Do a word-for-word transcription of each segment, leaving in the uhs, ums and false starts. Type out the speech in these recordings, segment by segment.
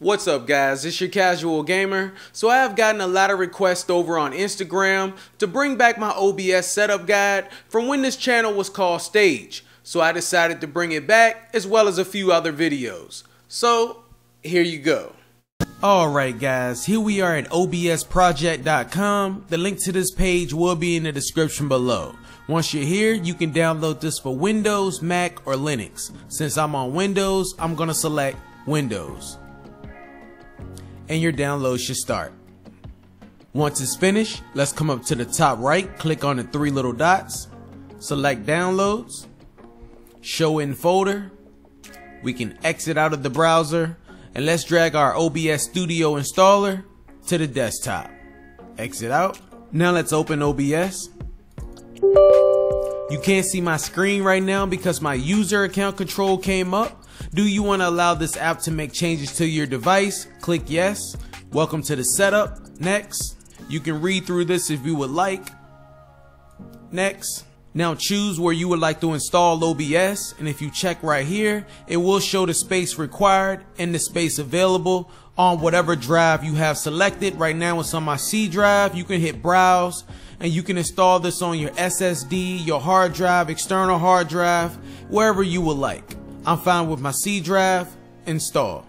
What's up guys, it's your casual gamer. So I have gotten a lot of requests over on Instagram to bring back my O B S setup guide from when this channel was called Stage. So I decided to bring it back as well as a few other videos. So here you go. Alright guys, here we are at O B S project dot com. The link to this page will be in the description below. Once you're here, you can download this for Windows, Mac, or Linux. Since I'm on Windows, I'm gonna select Windows. And your download should start. Once it's finished, let's come up to the top right, click on the three little dots, select downloads, show in folder. We can exit out of the browser and let's drag our O B S Studio installer to the desktop. Exit out. Now let's open O B S. You can't see my screen right now because my user account control came up. Do you want to allow this app to make changes to your device? Click yes. Welcome to the setup. Next. You can read through this if you would like. Next. Now choose where you would like to install O B S, and if you check right here, it will show the space required and the space available on whatever drive you have selected. Right now it's on my C drive. You can hit browse and you can install this on your S S D, your hard drive, external hard drive, wherever you would like. I'm fine with my C drive, install,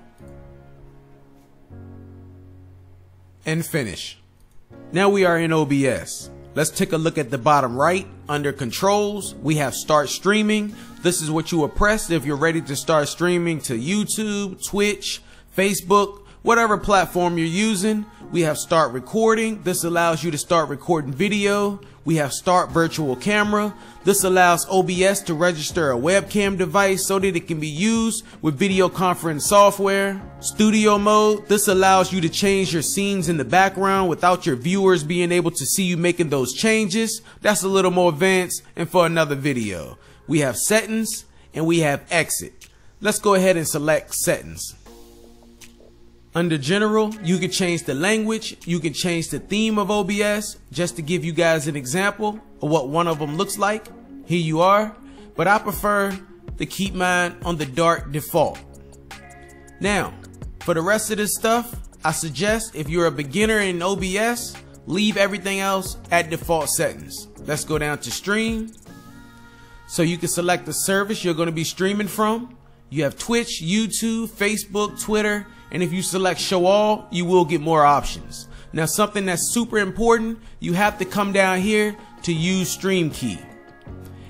and finish. Now we are in O B S. Let's take a look at the bottom right. Under controls, we have start streaming. This is what you will press if you're ready to start streaming to YouTube, Twitch, Facebook, whatever platform you're using. We have start recording. This allows you to start recording video. We have start virtual camera. This allows O B S to register a webcam device so that it can be used with video conference software. Studio mode. This allows you to change your scenes in the background without your viewers being able to see you making those changes. That's a little more advanced and for another video. We have settings and we have exit. Let's go ahead and select settings. Under general, you can change the language, you can change the theme of O B S, just to give you guys an example of what one of them looks like. Here you are, but I prefer to keep mine on the dark default. Now, for the rest of this stuff, I suggest if you're a beginner in O B S, leave everything else at default settings. Let's go down to stream. So you can select the service you're going to be streaming from. You have Twitch, YouTube, Facebook, Twitter, and if you select show all, you will get more options. Now something that's super important, you have to come down here to use stream key.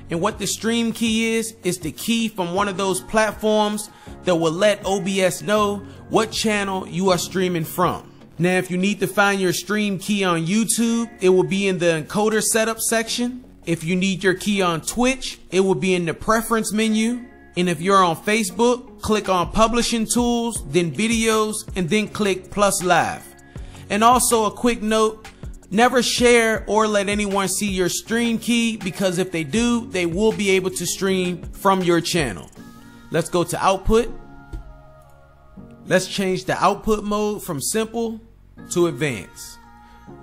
And what the stream key is, is the key from one of those platforms that will let O B S know what channel you are streaming from. Now if you need to find your stream key on YouTube, it will be in the encoder setup section. If you need your key on Twitch, it will be in the preference menu. And if you're on Facebook, click on Publishing Tools, then Videos, and then click Plus Live. And also a quick note, never share or let anyone see your stream key, because if they do, they will be able to stream from your channel. Let's go to output. Let's change the output mode from simple to advanced.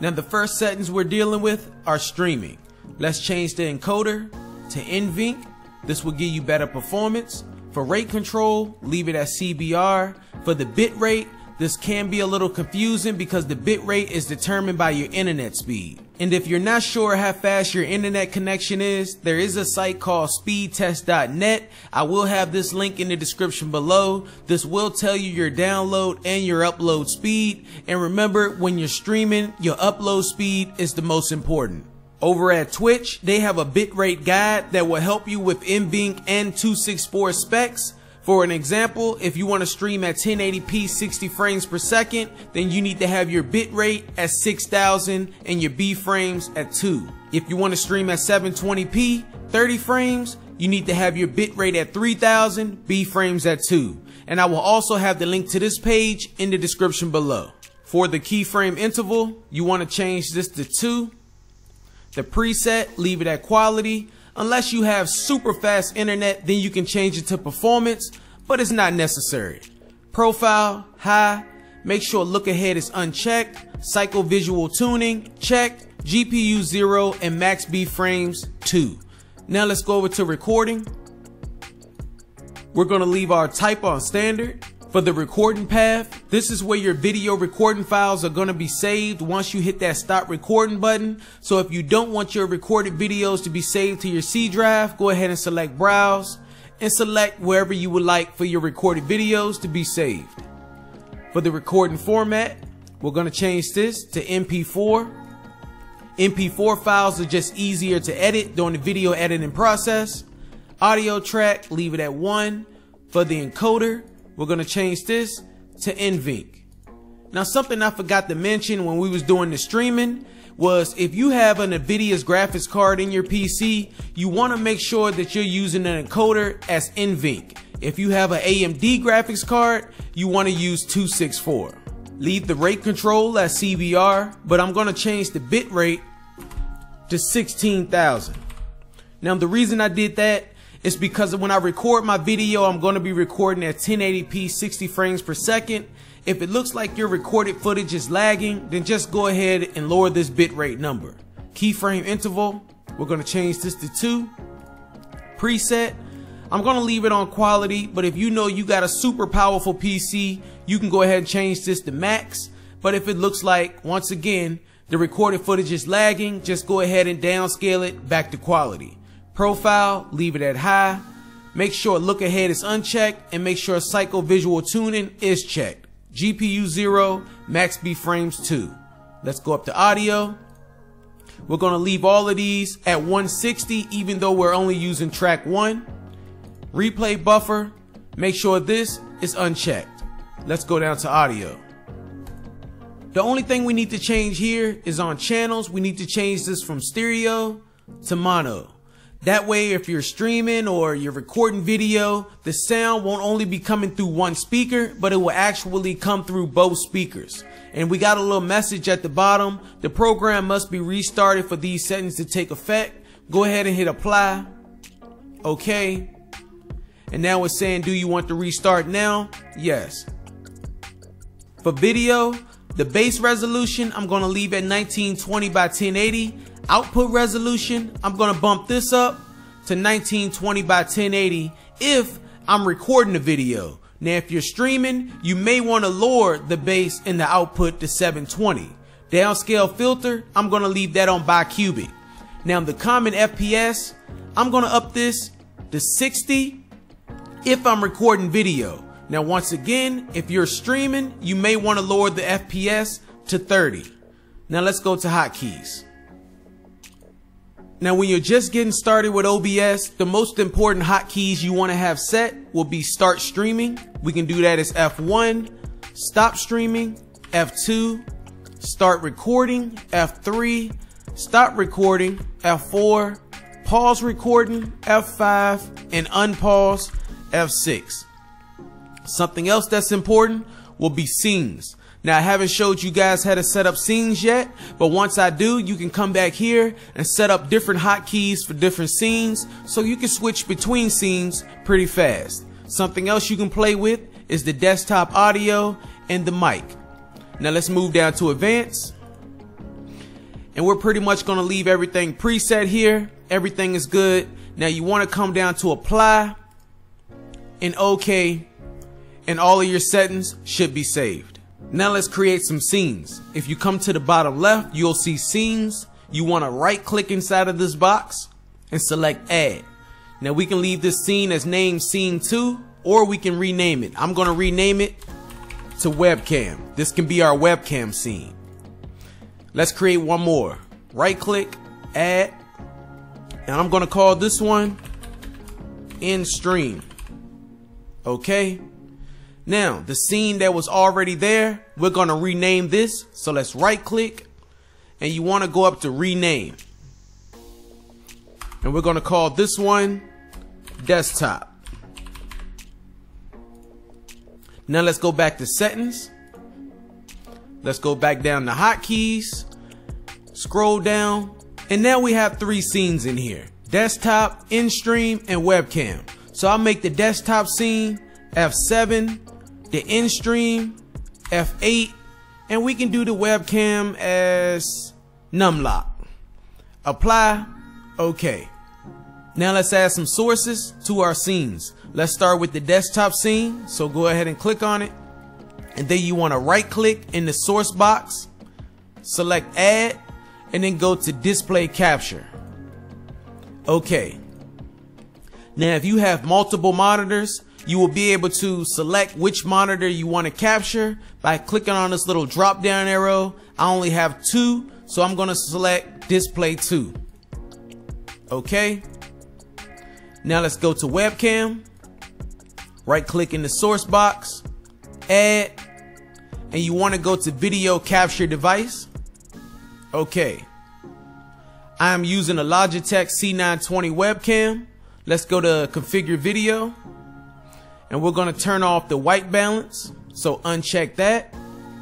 Now the first settings we're dealing with are streaming. Let's change the encoder to N V E N C. This will give you better performance. For rate control, leave it at C B R. For the bit rate, this can be a little confusing because the bit rate is determined by your internet speed. And if you're not sure how fast your internet connection is, there is a site called speed test dot net. I will have this link in the description below. This will tell you your download and your upload speed. And remember, when you're streaming, your upload speed is the most important. Over at Twitch, they have a bitrate guide that will help you with N V E N C and two sixty-four specs. For an example, if you want to stream at ten eighty p sixty frames per second, then you need to have your bitrate at six thousand and your B frames at two. If you want to stream at seven twenty p thirty frames, you need to have your bitrate at three thousand, B frames at two. And I will also have the link to this page in the description below. For the keyframe interval, you want to change this to two. The preset, leave it at quality. Unless you have super fast internet, then you can change it to performance, but it's not necessary. Profile, high. Make sure look ahead is unchecked. Cycle visual tuning, check. G P U zero and max B frames two. Now let's go over to recording. We're gonna leave our type on standard. For the recording path, this is where your video recording files are going to be saved once you hit that stop recording button. So if you don't want your recorded videos to be saved to your C drive, go ahead and select browse and select wherever you would like for your recorded videos to be saved. For the recording format, we're going to change this to M P four. M P four files are just easier to edit during the video editing process. Audio track, leave it at one. For the encoder, we're going to change this to N V E N C. Now, something I forgot to mention when we was doing the streaming was if you have an Nvidia's graphics card in your P C, you want to make sure that you're using an encoder as N V E N C. If you have an A M D graphics card, you want to use two sixty-four. Leave the rate control as C B R, but I'm going to change the bit rate to sixteen thousand. Now, the reason I did that is because when I record my video, I'm going to be recording at ten eighty p sixty frames per second. If it looks like your recorded footage is lagging, then just go ahead and lower this bit rate number. Keyframe interval, we're going to change this to two. Preset, I'm going to leave it on quality, but if you know you got a super powerful P C, you can go ahead and change this to max. But if it looks like, once again, the recorded footage is lagging, just go ahead and downscale it back to quality. Profile, leave it at high. Make sure look ahead is unchecked and make sure psychovisual tuning is checked. G P U zero, max B frames two. Let's go up to audio. We're going to leave all of these at one sixty, even though we're only using track one. Replay buffer, make sure this is unchecked. Let's go down to audio. The only thing we need to change here is on channels. We need to change this from stereo to mono. That way, if you're streaming or you're recording video, the sound won't only be coming through one speaker, but it will actually come through both speakers. And we got a little message at the bottom. The program must be restarted for these settings to take effect. Go ahead and hit apply. Okay. And now it's saying, do you want to restart now? Yes. For video, the base resolution, I'm going to leave at nineteen twenty by ten eighty. Output resolution, I'm going to bump this up to nineteen twenty by ten eighty if I'm recording the video. Now, if you're streaming, you may want to lower the base and the output to seven twenty. Downscale filter, I'm going to leave that on bicubic. Now, the common F P S, I'm going to up this to sixty. If I'm recording video. Now, once again, if you're streaming, you may want to lower the F P S to thirty. Now let's go to hotkeys. Now, when you're just getting started with O B S, the most important hotkeys you want to have set will be start streaming. We can do that as F one, stop streaming, F two, start recording, F three, stop recording, F four, pause recording, F five, and unpause, F six. Something else that's important will be scenes. Now, I haven't showed you guys how to set up scenes yet, but once I do, you can come back here and set up different hotkeys for different scenes so you can switch between scenes pretty fast. Something else you can play with is the desktop audio and the mic. Now let's move down to advanced, and we're pretty much going to leave everything preset here. Everything is good. Now you want to come down to apply and okay, and all of your settings should be saved. Now let's create some scenes. If you come to the bottom left, you'll see scenes. You want to right click inside of this box and select add. Now we can leave this scene as named scene two, or we can rename it. I'm going to rename it to webcam. This can be our webcam scene. Let's create one more. Right click, add, and I'm going to call this one in stream. Okay. Now, the scene that was already there, we're going to rename this. So let's right click, and you want to go up to rename. And we're going to call this one desktop. Now let's go back to settings. Let's go back down to hotkeys, scroll down, and now we have three scenes in here: desktop, in stream, and webcam. So I'll make the desktop scene F seven, the in stream F eight, and we can do the webcam as numlock. Apply, okay. Now let's add some sources to our scenes. Let's start with the desktop scene. So go ahead and click on it. And then you want to right click in the source box, select add, and then go to display capture. Okay. Now, if you have multiple monitors, you will be able to select which monitor you want to capture by clicking on this little drop down arrow. I only have two, so I'm going to select display two. Okay. Now let's go to webcam, right click in the source box, add, and you want to go to video capture device. Okay. I'm using a Logitech C nine twenty webcam. Let's go to configure video. And we're going to turn off the white balance, so uncheck that.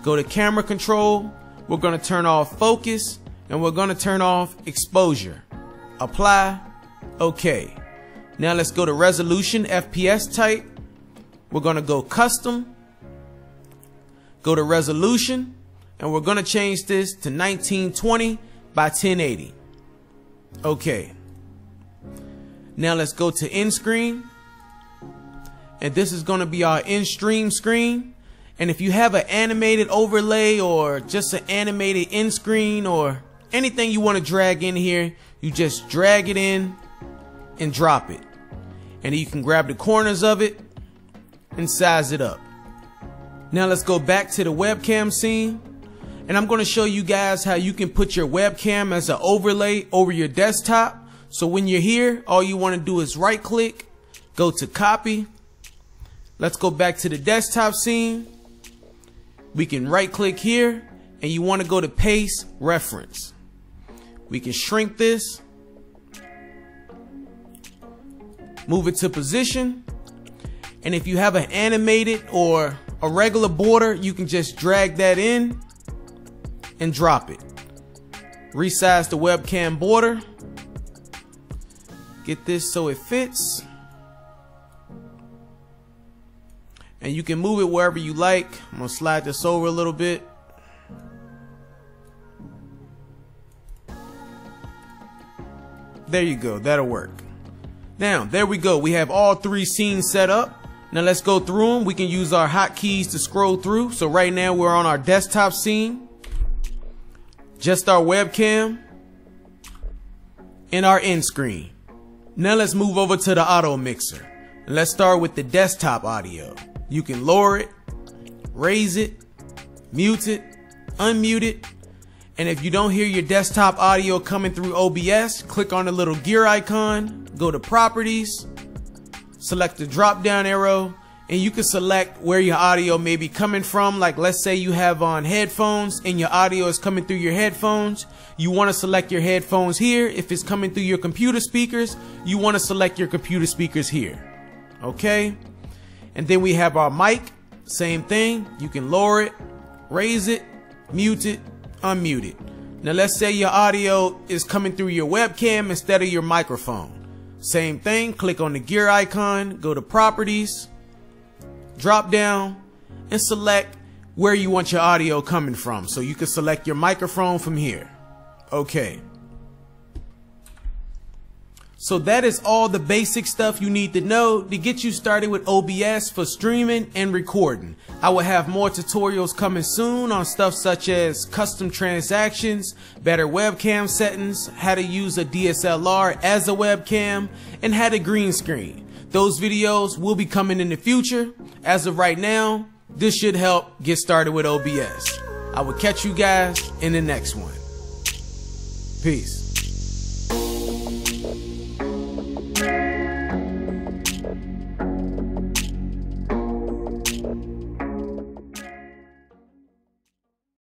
Go to camera control. We're going to turn off focus, and we're going to turn off exposure. Apply. Okay. Now let's go to resolution, F P S type. We're going to go custom. Go to resolution, and we're going to change this to nineteen twenty by ten eighty. Okay. Now let's go to end screen. And this is going to be our in-stream screen. And if you have an animated overlay or just an animated end screen or anything you want to drag in here, you just drag it in and drop it. And you can grab the corners of it and size it up. Now let's go back to the webcam scene. And I'm going to show you guys how you can put your webcam as an overlay over your desktop. So when you're here, all you want to do is right click, go to copy. Let's go back to the desktop scene. We can right click here, and you want to go to paste reference. We can shrink this, move it to position. And if you have an animated or a regular border, you can just drag that in and drop it. Resize the webcam border. Get this so it fits. And you can move it wherever you like. I'm gonna slide this over a little bit. There you go, that'll work. Now, there we go, we have all three scenes set up. Now let's go through them. We can use our hotkeys to scroll through. So right now we're on our desktop scene, just our webcam, and our end screen. Now let's move over to the auto mixer. And let's start with the desktop audio. You can lower it, raise it, mute it, unmute it. And if you don't hear your desktop audio coming through O B S, click on the little gear icon, go to properties, select the drop down arrow, and you can select where your audio may be coming from. Like let's say you have on headphones and your audio is coming through your headphones. You want to select your headphones here. If it's coming through your computer speakers, you want to select your computer speakers here. Okay. And then we have our mic, same thing. You can lower it, raise it, mute it, unmute it. Now let's say your audio is coming through your webcam instead of your microphone. Same thing, click on the gear icon, go to properties, drop down, and select where you want your audio coming from. So you can select your microphone from here. Okay. So that is all the basic stuff you need to know to get you started with O B S for streaming and recording. I will have more tutorials coming soon on stuff such as custom transactions, better webcam settings, how to use a D S L R as a webcam, and how to green screen. Those videos will be coming in the future. As of right now, this should help get started with O B S. I will catch you guys in the next one. Peace.